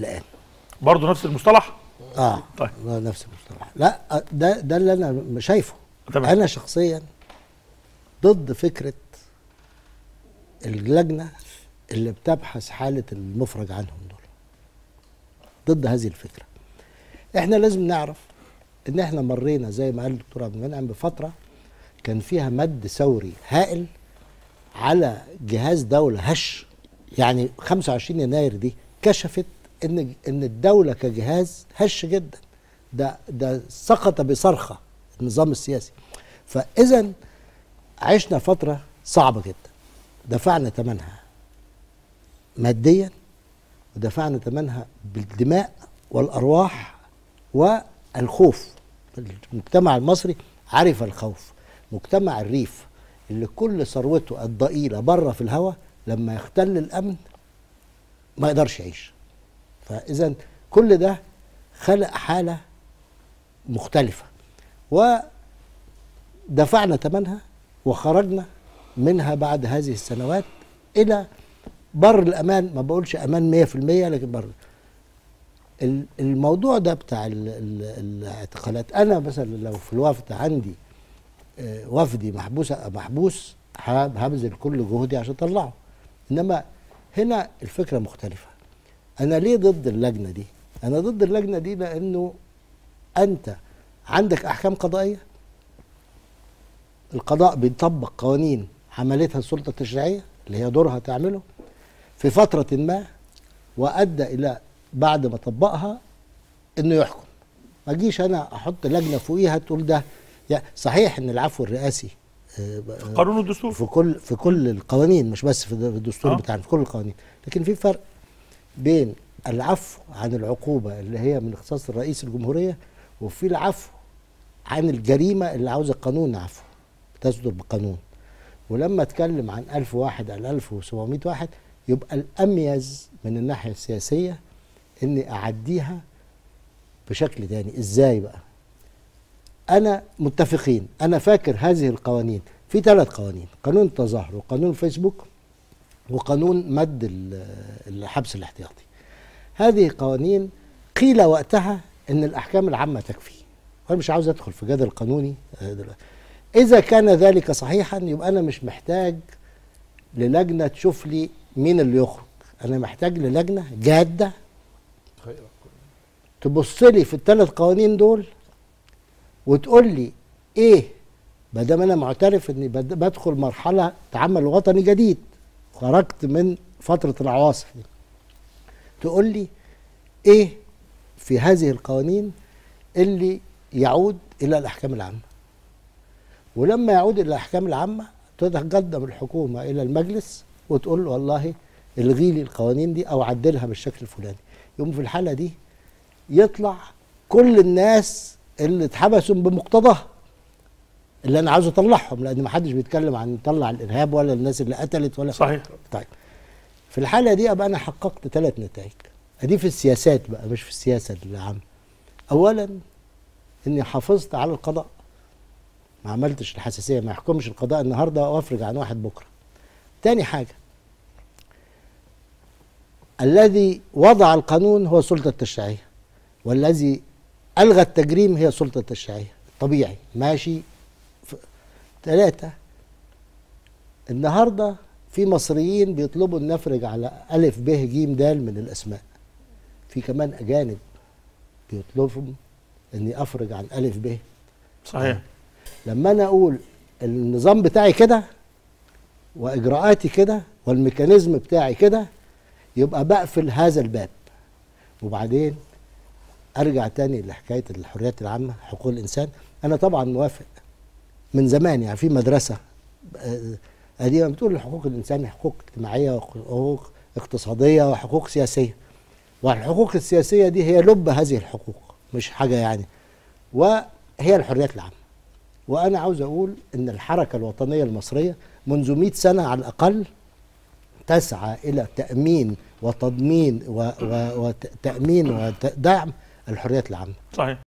الآن. برضه نفس المصطلح؟ اه طيب نفس المصطلح. لا ده اللي انا شايفه. طبعا. انا شخصيا ضد فكرة اللجنة اللي بتبحث حالة المفرج عنهم دول، ضد هذه الفكرة. احنا لازم نعرف ان احنا مرينا زي ما قال الدكتور عبد المنعم بفترة كان فيها مد ثوري هائل على جهاز دولة هش. يعني 25 يناير دي كشفت ان الدولة كجهاز هش جدا، ده سقط بصرخة النظام السياسي. فاذا عشنا فترة صعبة جدا دفعنا ثمنها ماديا ودفعنا ثمنها بالدماء والارواح والخوف. المجتمع المصري عرف الخوف، مجتمع الريف اللي كل ثروته الضئيلة بره في الهوا لما يختل الامن ما يقدرش يعيش. فاذا كل ده خلق حالة مختلفة ودفعنا ثمنها وخرجنا منها بعد هذه السنوات الى بر الامان. ما بقولش امان 100% لكن بر. الموضوع ده بتاع الاعتقالات، انا مثلا لو في الوفد عندي وفدي محبوس هبذل كل جهدي عشان اطلعه. انما هنا الفكره مختلفه. انا ليه ضد اللجنه دي؟ انا ضد اللجنه دي لانه انت عندك احكام قضائيه، القضاء بيطبق قوانين عملتها السلطه التشريعيه اللي هي دورها تعمله في فتره ما، وادى الى بعد ما طبقها انه يحكم. ما اجيش انا احط لجنه فوقيها تقول ده. يعني صحيح ان العفو الرئاسي في قانون الدستور في كل القوانين، مش بس في الدستور بتاعنا، في كل القوانين. لكن في فرق بين العفو عن العقوبه اللي هي من اختصاص رئيس الجمهوريه وفي العفو عن الجريمه اللي عاوز القانون عفو بتصدر بقانون. ولما اتكلم عن 1000 واحد على 1700 واحد يبقى الاميز من الناحيه السياسيه اني اعديها بشكل تاني. ازاي بقى؟ انا متفقين، انا فاكر هذه القوانين في 3 قوانين، قانون التظاهر وقانون فيسبوك وقانون مد الحبس الاحتياطي. هذه قوانين قيل وقتها ان الاحكام العامه تكفي، وانا مش عاوز ادخل في جدل قانوني دلوقتي. اذا كان ذلك صحيحا يبقى انا مش محتاج للجنه تشوف لي مين اللي يخرج، انا محتاج للجنه جاده تبص لي في ال3 قوانين دول وتقول لي ايه. ما دام انا معترف اني بدخل مرحله تعامل وطني جديد، خرجت من فتره العواصف، تقول لي ايه في هذه القوانين اللي يعود الى الاحكام العامه. ولما يعود الى الاحكام العامه تتقدم الحكومه الى المجلس وتقول له والله الغي لي القوانين دي او عدلها بالشكل الفلاني. يقوم في الحاله دي يطلع كل الناس اللي اتحبسوا بمقتضاها اللي انا عاوز اطلعهم، لان ما حدش بيتكلم عن نطلع الارهاب ولا الناس اللي قتلت ولا. صحيح. طيب في الحاله دي ابقى انا حققت 3 نتائج. ادي في السياسات بقى مش في السياسه العامه. اولا اني حافظت على القضاء، ما عملتش الحساسيه، ما يحكمش القضاء النهارده وافرج عن واحد بكره. تاني حاجه الذي وضع القانون هو السلطه التشريعيه والذي ألغى التجريم هي السلطة التشريعية. طبيعي ماشي. 3 النهاردة في مصريين بيطلبوا نفرج على ألف ب ج د من الأسماء. في كمان أجانب بيطلبوا إني أفرج عن ألف ب. صحيح. لما أنا أقول النظام بتاعي كده وإجراءاتي كده والميكانيزم بتاعي كده يبقى بقفل هذا الباب. وبعدين ارجع تاني لحكايه الحريات العامه حقوق الانسان. انا طبعا موافق من زمان، يعني في مدرسه قديمه بتقول حقوق الانسان حقوق اجتماعيه وحقوق اقتصاديه وحقوق سياسيه، والحقوق السياسيه دي هي لب هذه الحقوق مش حاجه يعني، وهي الحريات العامه. وانا عاوز اقول ان الحركه الوطنيه المصريه منذ 100 سنه على الاقل تسعى الى تامين وتضمين وتامين ودعم الحريات العامة. صحيح.